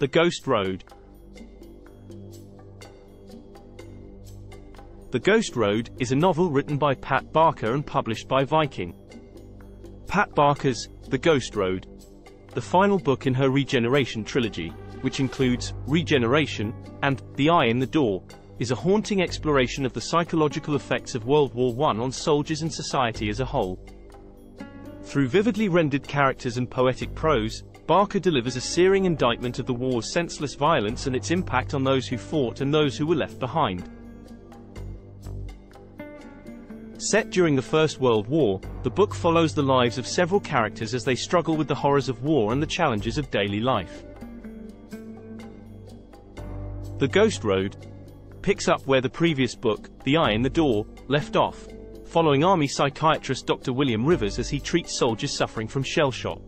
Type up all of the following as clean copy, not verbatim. The Ghost Road. The Ghost Road is a novel written by Pat Barker and published by Viking. Pat Barker's The Ghost Road, the final book in her Regeneration trilogy, which includes Regeneration and The Eye in the Door, is a haunting exploration of the psychological effects of World War I on soldiers and society as a whole. Through vividly rendered characters and poetic prose, Barker delivers a searing indictment of the war's senseless violence and its impact on those who fought and those who were left behind. Set during the First World War, the book follows the lives of several characters as they struggle with the horrors of war and the challenges of daily life. The Ghost Road picks up where the previous book, The Eye in the Door, left off, following Army psychiatrist Dr. William Rivers as he treats soldiers suffering from shell shock.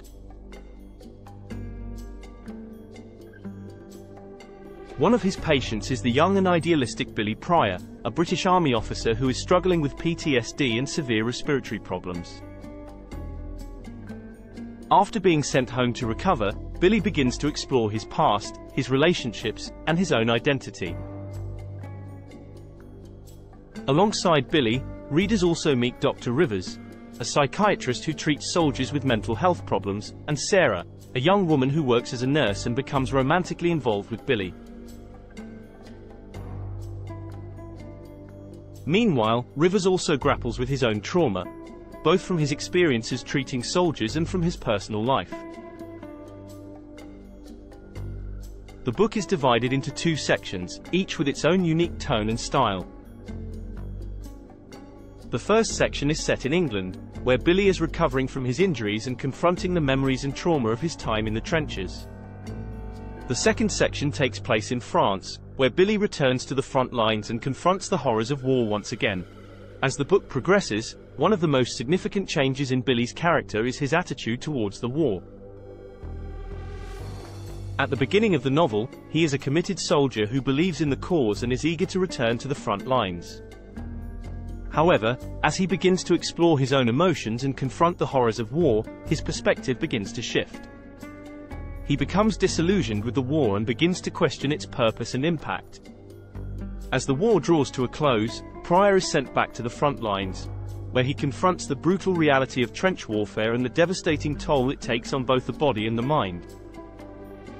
One of his patients is the young and idealistic Billy Prior, a British Army officer who is struggling with PTSD and severe respiratory problems. After being sent home to recover, Billy begins to explore his past, his relationships, and his own identity. Alongside Billy, readers also meet Dr. Rivers, a psychiatrist who treats soldiers with mental health problems, and Sarah, a young woman who works as a nurse and becomes romantically involved with Billy. Meanwhile, Rivers also grapples with his own trauma, both from his experiences treating soldiers and from his personal life. The book is divided into two sections, each with its own unique tone and style. The first section is set in England, where Billy is recovering from his injuries and confronting the memories and trauma of his time in the trenches. The second section takes place in France, where Billy returns to the front lines and confronts the horrors of war once again. As the book progresses, one of the most significant changes in Billy's character is his attitude towards the war. At the beginning of the novel, he is a committed soldier who believes in the cause and is eager to return to the front lines. However, as he begins to explore his own emotions and confront the horrors of war, his perspective begins to shift. He becomes disillusioned with the war and begins to question its purpose and impact. As the war draws to a close, Prior is sent back to the front lines, where he confronts the brutal reality of trench warfare and the devastating toll it takes on both the body and the mind.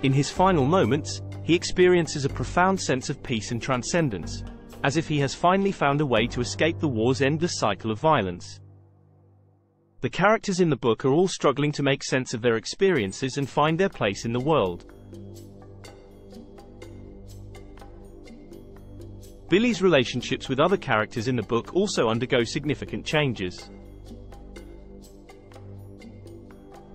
In his final moments, he experiences a profound sense of peace and transcendence, as if he has finally found a way to escape the war's endless cycle of violence. The characters in the book are all struggling to make sense of their experiences and find their place in the world. Billy's relationships with other characters in the book also undergo significant changes.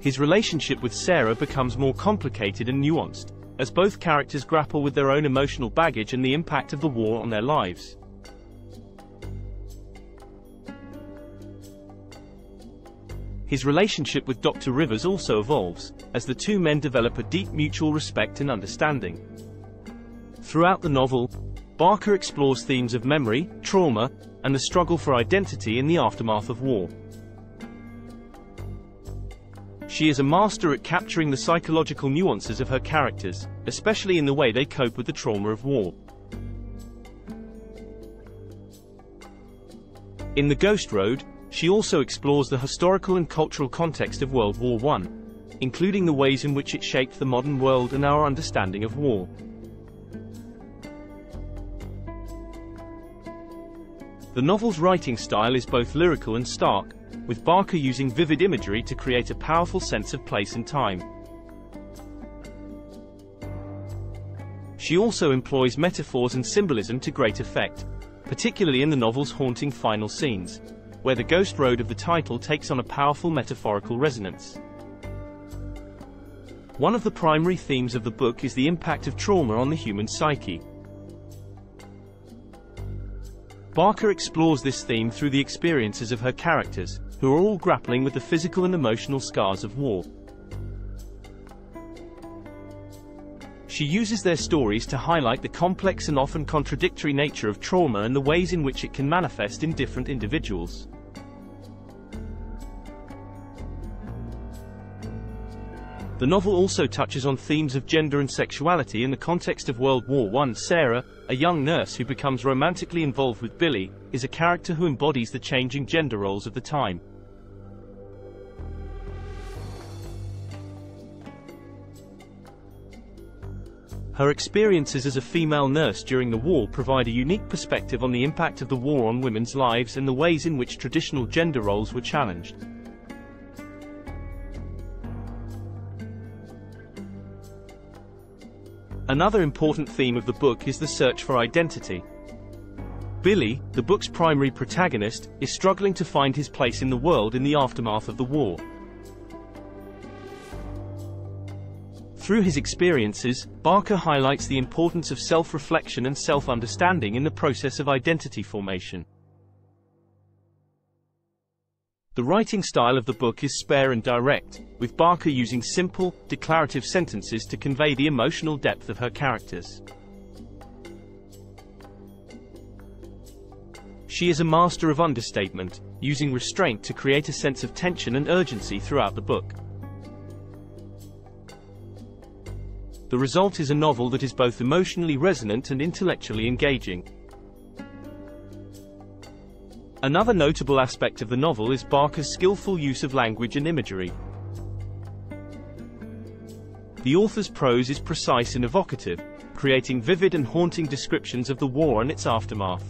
His relationship with Sarah becomes more complicated and nuanced, as both characters grapple with their own emotional baggage and the impact of the war on their lives. His relationship with Dr. Rivers also evolves, as the two men develop a deep mutual respect and understanding. Throughout the novel, Barker explores themes of memory, trauma, and the struggle for identity in the aftermath of war. She is a master at capturing the psychological nuances of her characters, especially in the way they cope with the trauma of war. In The Ghost Road, she also explores the historical and cultural context of World War I, including the ways in which it shaped the modern world and our understanding of war. The novel's writing style is both lyrical and stark, with Barker using vivid imagery to create a powerful sense of place and time. She also employs metaphors and symbolism to great effect, particularly in the novel's haunting final scenes, where the ghost road of the title takes on a powerful metaphorical resonance. One of the primary themes of the book is the impact of trauma on the human psyche. Barker explores this theme through the experiences of her characters, who are all grappling with the physical and emotional scars of war. She uses their stories to highlight the complex and often contradictory nature of trauma and the ways in which it can manifest in different individuals. The novel also touches on themes of gender and sexuality in the context of World War I. Sarah, a young nurse who becomes romantically involved with Billy, is a character who embodies the changing gender roles of the time. Her experiences as a female nurse during the war provide a unique perspective on the impact of the war on women's lives and the ways in which traditional gender roles were challenged. Another important theme of the book is the search for identity. Billy, the book's primary protagonist, is struggling to find his place in the world in the aftermath of the war. Through his experiences, Barker highlights the importance of self-reflection and self-understanding in the process of identity formation. The writing style of the book is spare and direct, with Barker using simple, declarative sentences to convey the emotional depth of her characters. She is a master of understatement, using restraint to create a sense of tension and urgency throughout the book. The result is a novel that is both emotionally resonant and intellectually engaging. Another notable aspect of the novel is Barker's skillful use of language and imagery. The author's prose is precise and evocative, creating vivid and haunting descriptions of the war and its aftermath.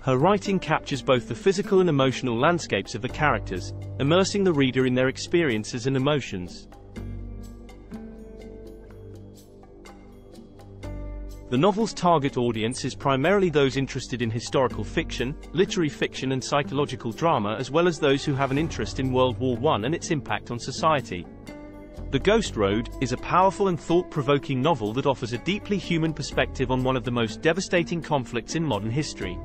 Her writing captures both the physical and emotional landscapes of the characters, immersing the reader in their experiences and emotions. The novel's target audience is primarily those interested in historical fiction, literary fiction and psychological drama, as well as those who have an interest in World War I and its impact on society. The Ghost Road is a powerful and thought-provoking novel that offers a deeply human perspective on one of the most devastating conflicts in modern history.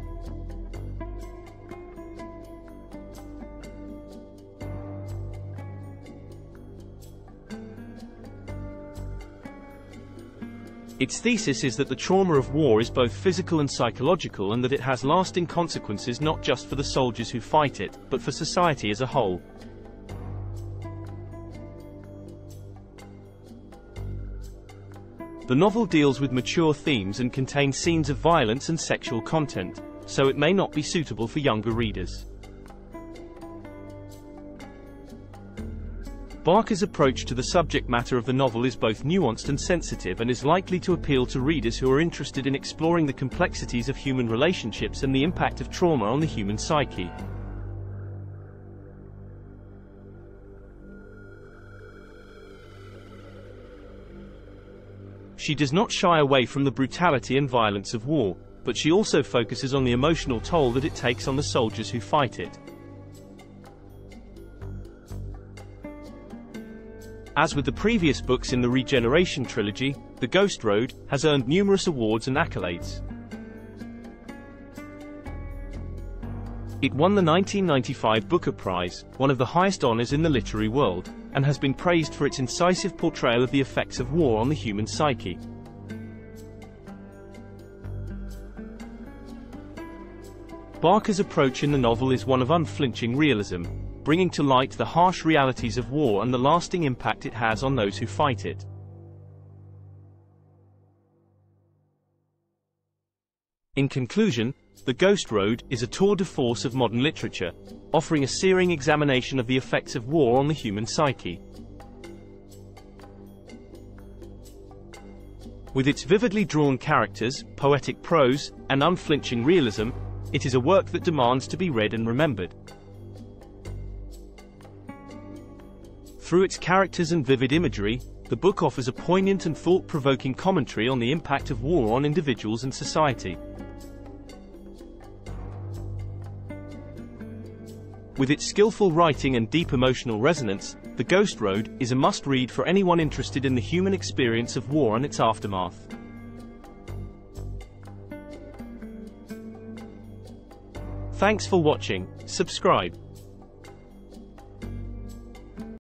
Its thesis is that the trauma of war is both physical and psychological, and that it has lasting consequences not just for the soldiers who fight it, but for society as a whole. The novel deals with mature themes and contains scenes of violence and sexual content, so it may not be suitable for younger readers. Barker's approach to the subject matter of the novel is both nuanced and sensitive, and is likely to appeal to readers who are interested in exploring the complexities of human relationships and the impact of trauma on the human psyche. She does not shy away from the brutality and violence of war, but she also focuses on the emotional toll that it takes on the soldiers who fight it. As with the previous books in the Regeneration trilogy, The Ghost Road has earned numerous awards and accolades. It won the 1995 Booker Prize, one of the highest honors in the literary world, and has been praised for its incisive portrayal of the effects of war on the human psyche. Barker's approach in the novel is one of unflinching realism, bringing to light the harsh realities of war and the lasting impact it has on those who fight it. In conclusion, The Ghost Road is a tour de force of modern literature, offering a searing examination of the effects of war on the human psyche. With its vividly drawn characters, poetic prose, and unflinching realism, it is a work that demands to be read and remembered. Through its characters and vivid imagery, the book offers a poignant and thought-provoking commentary on the impact of war on individuals and society. With its skillful writing and deep emotional resonance, The Ghost Road is a must-read for anyone interested in the human experience of war and its aftermath. Thanks for watching. Subscribe.